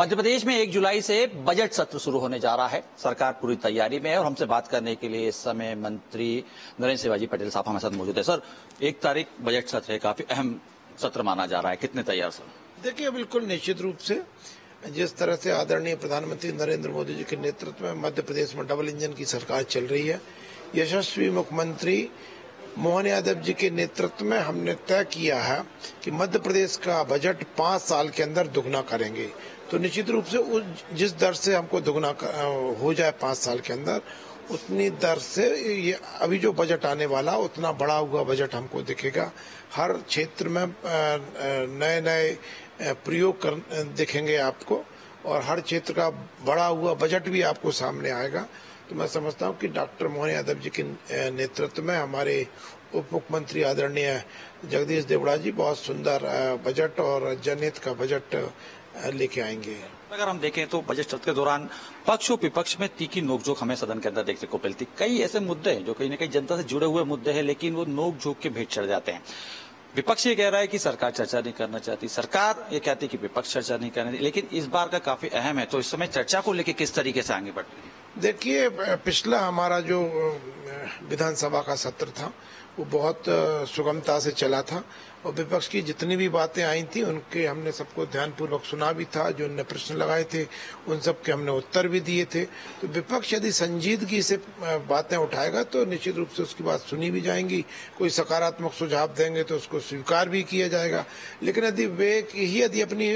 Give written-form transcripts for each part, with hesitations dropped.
मध्य प्रदेश में 1 जुलाई से बजट सत्र शुरू होने जा रहा है। सरकार पूरी तैयारी में है और हमसे बात करने के लिए इस समय मंत्री नरेंद्र सिंह पटेल साहब हमारे साथ मौजूद है। सर, 1 तारीख बजट सत्र है, काफी अहम सत्र माना जा रहा है, कितने तैयार सर? देखिए, बिल्कुल निश्चित रूप से जिस तरह से आदरणीय प्रधानमंत्री नरेंद्र मोदी जी के नेतृत्व में मध्य प्रदेश में डबल इंजन की सरकार चल रही है, यशस्वी मुख्यमंत्री मोहन यादव जी के नेतृत्व में हमने तय किया है कि मध्य प्रदेश का बजट 5 साल के अंदर दुगना करेंगे। तो निश्चित रूप से जिस दर से हमको दुगना हो जाए 5 साल के अंदर, उतनी दर से ये अभी जो बजट आने वाला उतना बड़ा हुआ बजट हमको दिखेगा। हर क्षेत्र में नए नए प्रयोग दिखेंगे आपको और हर क्षेत्र का बड़ा हुआ बजट भी आपको सामने आएगा। तो मैं समझता हूं कि डॉक्टर मोहन यादव जी के नेतृत्व में हमारे उप मुख्यमंत्री आदरणीय जगदीश देवड़ा जी बहुत सुंदर बजट और जनहित का बजट लेके आएंगे। अगर हम देखें तो बजट सत्र के दौरान पक्ष और विपक्ष में तीखी नोकझोंक हमें सदन के अंदर देखने को मिलती। कई ऐसे मुद्दे हैं जो कहीं न कहीं जनता से जुड़े हुए मुद्दे हैं, लेकिन वो नोकझोंक के भेंट चढ़ जाते हैं। विपक्ष ये कह रहा है कि सरकार चर्चा नहीं करना चाहती, सरकार ये कहती है कि विपक्ष चर्चा नहीं करना, लेकिन इस बार का काफी अहम है, तो इस समय चर्चा को लेकर किस तरीके से आगे बढ़? देखिए, पिछला हमारा जो विधानसभा का सत्र था वो बहुत सुगमता से चला था और विपक्ष की जितनी भी बातें आई थी उनके हमने सबको ध्यानपूर्वक सुना भी था। जो उनने प्रश्न लगाए थे उन सब के हमने उत्तर भी दिए थे। तो विपक्ष यदि संजीदगी से बातें उठाएगा तो निश्चित रूप से उसकी बात सुनी भी जाएंगी, कोई सकारात्मक सुझाव देंगे तो उसको स्वीकार भी किया जाएगा। लेकिन यदि वे ही यदि अपनी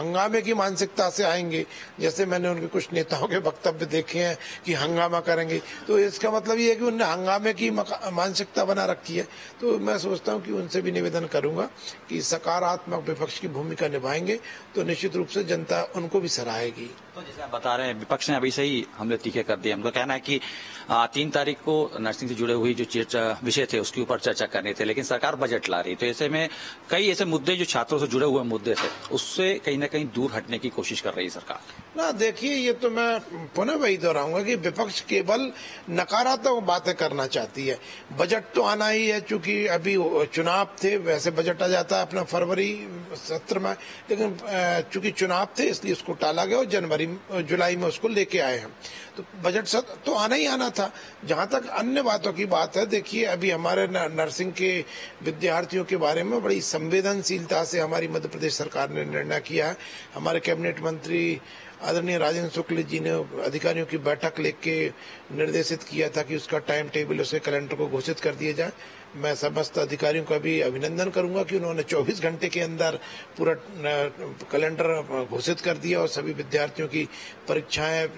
हंगामे की मानसिकता से आएंगे, जैसे मैंने उनके कुछ नेताओं के वक्तव्य देखे हैं कि हंगामा करेंगे, तो इसका मतलब ये है कि उनने हंगामे की मानसिकता बना रखी है। तो मैं सोचता हूँ कि उनसे भी निवेदन करूँ कि सकारात्मक विपक्ष की भूमिका निभाएंगे तो निश्चित रूप से जनता उनको भी सराहेगी। तो जैसे आप बता रहे हैं विपक्ष ने अभी से ही हमले तीखे कर दिए। हम लोग कहना है कि 3 तारीख को नर्सिंग से जुड़े हुए जो विषय थे उसके ऊपर चर्चा करनी थी, लेकिन सरकार बजट ला रही, तो ऐसे में कई ऐसे मुद्दे जो छात्रों से जुड़े हुए मुद्दे थे उससे कहीं न कहीं दूर हटने की कोशिश कर रही है सरकार ना। देखिए, ये तो मैं पुनः वही दोहराऊंगा कि विपक्ष केवल नकारात्मक बातें करना चाहती है। बजट तो आना ही है, चूंकि अभी चुनाव थे, वैसे बजट आ जाता है अपना फरवरी सत्र में, लेकिन चूंकि चुनाव थे इसलिए उसको टाला गया और जनवरी जुलाई में उसको लेके आए हम। तो बजट सत्र तो आना ही आना था। जहां तक अन्य बातों की बात है, देखिए अभी हमारे नर्सिंग के विद्यार्थियों के बारे में बड़ी संवेदनशीलता से हमारी मध्य प्रदेश सरकार ने निर्णय किया है। हमारे कैबिनेट मंत्री आदरणीय राजेंद्र शुक्ल जी ने अधिकारियों की बैठक लेके निर्देशित किया था कि उसका टाइम टेबल, उसके कैलेंडर को घोषित कर दिया जाए। मैं समस्त अधिकारियों का भी अभिनंदन करूंगा कि उन्होंने 24 घंटे के अंदर पूरा कैलेंडर घोषित कर दिया और सभी विद्यार्थियों की परीक्षाएं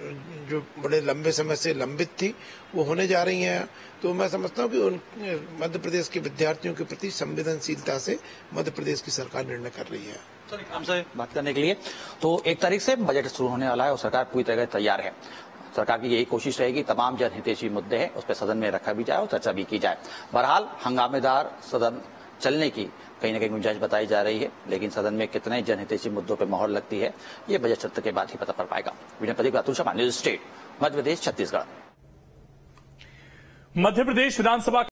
जो बड़े लंबे समय से लंबित थी वो होने जा रही हैं। तो मैं समझता हूं कि उन मध्य प्रदेश के विद्यार्थियों के प्रति संवेदनशीलता से मध्य प्रदेश की सरकार निर्णय कर रही है। हमसे बात करने के लिए तो 1 तारीख से बजट शुरू होने वाला है और सरकार पूरी तरह तैयार है। सरकार की यही कोशिश रहेगी तमाम जनहितैषी मुद्दे हैं उस पर सदन में रखा भी जाए और चर्चा भी की जाए। बहरहाल हंगामेदार सदन चलने की कहीं न कहीं गुंजाइश बताई जा रही है, लेकिन सदन में कितने जनहितैषी मुद्दों पर मोहर लगती है ये बजट सत्र के बाद ही पता पड़ पाएगा। Vinay Pradeep news state Madhya Pradesh Chhattisgarh. मध्य प्रदेश विधानसभा